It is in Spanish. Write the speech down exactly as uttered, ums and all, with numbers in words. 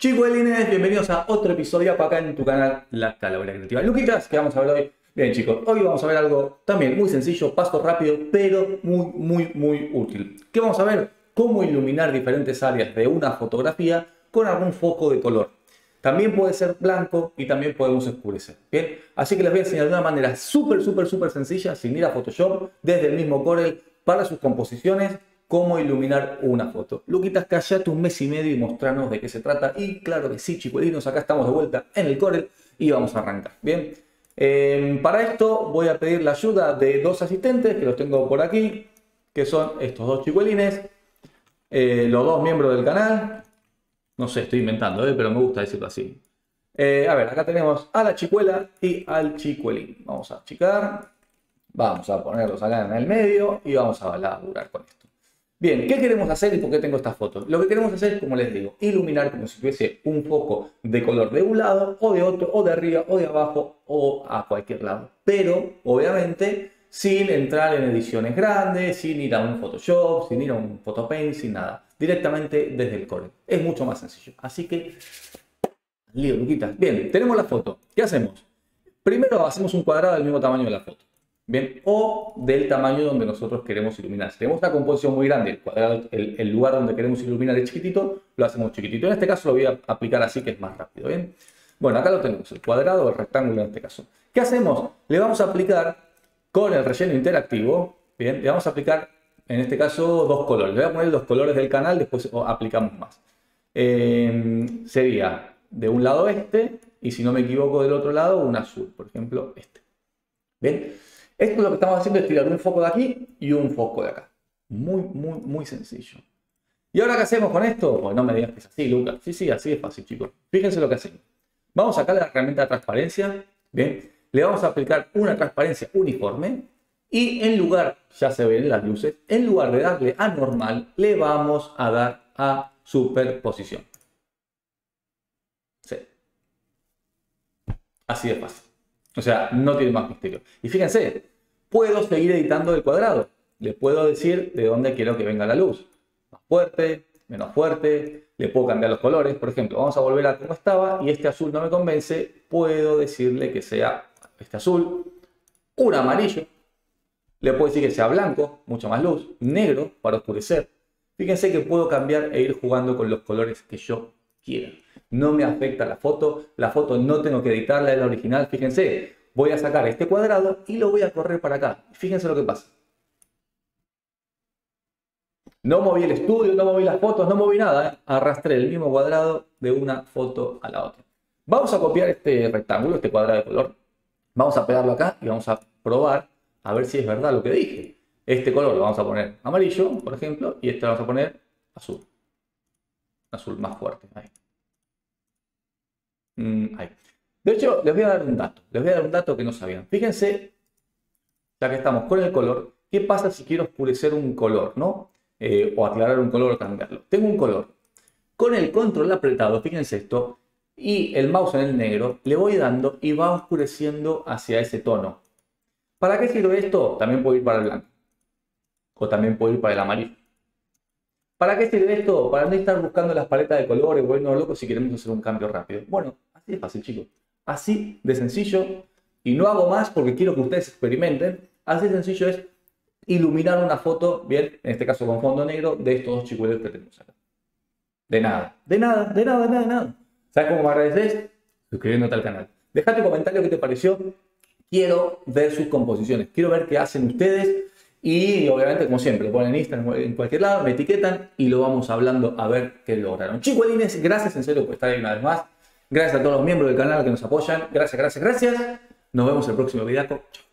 Chicuelines, bienvenidos a otro episodio acá en tu canal La Calavera Creativa. Luquitas, ¿qué vamos a ver hoy? Bien chicos, hoy vamos a ver algo también muy sencillo, paso rápido, pero muy, muy, muy útil. ¿Qué vamos a ver? Cómo iluminar diferentes áreas de una fotografía con algún foco de color. También puede ser blanco y también podemos oscurecer. Bien, así que les voy a enseñar de una manera súper, súper, súper sencilla, sin ir a Photoshop, desde el mismo Corel, para sus composiciones, cómo iluminar una foto. Luquitas, callate un mes y medio y mostrarnos de qué se trata. Y claro que sí, chicuelinos, acá estamos de vuelta en el Corel y vamos a arrancar. Bien, eh, para esto voy a pedir la ayuda de dos asistentes que los tengo por aquí, que son estos dos chicuelines, eh, los dos miembros del canal. No sé, estoy inventando, eh, pero me gusta decirlo así. Eh, a ver, acá tenemos a la chicuela y al chicuelín. Vamos a achicar, vamos a ponerlos acá en el medio y vamos a laburar con esto. Bien, ¿qué queremos hacer y por qué tengo estas fotos? Lo que queremos hacer, como les digo, iluminar como si tuviese un foco de color de un lado o de otro, o de arriba o de abajo o a cualquier lado. Pero, obviamente, sin entrar en ediciones grandes, sin ir a un Photoshop, sin ir a un PhotoPaint, sin nada. Directamente desde el Corel. Es mucho más sencillo. Así que, lío, Luquitas. Bien, tenemos la foto. ¿Qué hacemos? Primero hacemos un cuadrado del mismo tamaño de la foto. Bien, o del tamaño donde nosotros queremos iluminar. Si tenemos una composición muy grande, el, cuadrado, el, el lugar donde queremos iluminar es chiquitito, lo hacemos chiquitito. En este caso lo voy a aplicar así, que es más rápido. Bien, bueno, acá lo tenemos, el cuadrado o el rectángulo en este caso. ¿Qué hacemos? Le vamos a aplicar con el relleno interactivo, bien, le vamos a aplicar en este caso dos colores. Le voy a poner los colores del canal, después aplicamos más. Eh, sería de un lado este y, si no me equivoco, del otro lado un azul, por ejemplo este. Bien. Esto lo que estamos haciendo es tirar un foco de aquí y un foco de acá. Muy, muy, muy sencillo. ¿Y ahora qué hacemos con esto? Pues no me digas que es así, Lucas. Sí, sí, así es fácil, chicos. Fíjense lo que hacemos. Vamos a sacar la herramienta de transparencia. Bien. Le vamos a aplicar una transparencia uniforme. Y en lugar, ya se ven las luces, en lugar de darle a normal, le vamos a dar a superposición. Sí. Así de fácil. O sea, no tiene más misterio. Y fíjense, puedo seguir editando el cuadrado. Le puedo decir de dónde quiero que venga la luz. Más fuerte, menos fuerte. Le puedo cambiar los colores. Por ejemplo, vamos a volver a como estaba y este azul no me convence. Puedo decirle que sea este azul. Un amarillo. Le puedo decir que sea blanco, mucha más luz. Negro, para oscurecer. Fíjense que puedo cambiar e ir jugando con los colores que yo quiera. No me afecta la foto, la foto no tengo que editarla, es la original. Fíjense, voy a sacar este cuadrado y lo voy a correr para acá. Fíjense lo que pasa. No moví el estudio, no moví las fotos, no moví nada. ¿eh? Arrastré el mismo cuadrado de una foto a la otra. Vamos a copiar este rectángulo, este cuadrado de color. Vamos a pegarlo acá y vamos a probar a ver si es verdad lo que dije. Este color lo vamos a poner amarillo, por ejemplo, y este lo vamos a poner azul. Azul más fuerte, ahí. Ahí. De hecho, les voy a dar un dato, les voy a dar un dato que no sabían. Fíjense, ya que estamos con el color, ¿qué pasa si quiero oscurecer un color, no? Eh, o aclarar un color o cambiarlo. Tengo un color. Con el control apretado, fíjense esto, y el mouse en el negro, le voy dando y va oscureciendo hacia ese tono. ¿Para qué sirve esto? También puedo ir para el blanco. O también puedo ir para el amarillo. ¿Para qué sirve esto? Para no estar buscando las paletas de colores, bueno, loco, si queremos hacer un cambio rápido. Bueno, así de fácil, chicos. Así de sencillo. Y no hago más porque quiero que ustedes experimenten. Así de sencillo es iluminar una foto, bien, en este caso con fondo negro, de estos dos chicuelos que tenemos acá. De nada, de nada, de nada, de nada, de nada. ¿Sabes cómo me agradeces? Suscribiéndote al canal. Deja tu comentario qué te pareció. Quiero ver sus composiciones. Quiero ver qué hacen ustedes. Y obviamente, como siempre, lo ponen en Instagram, en cualquier lado, me etiquetan y lo vamos hablando a ver qué lograron. Chicuelines, gracias en serio por estar ahí una vez más. Gracias a todos los miembros del canal que nos apoyan. Gracias, gracias, gracias. Nos vemos en el próximo video. Chao.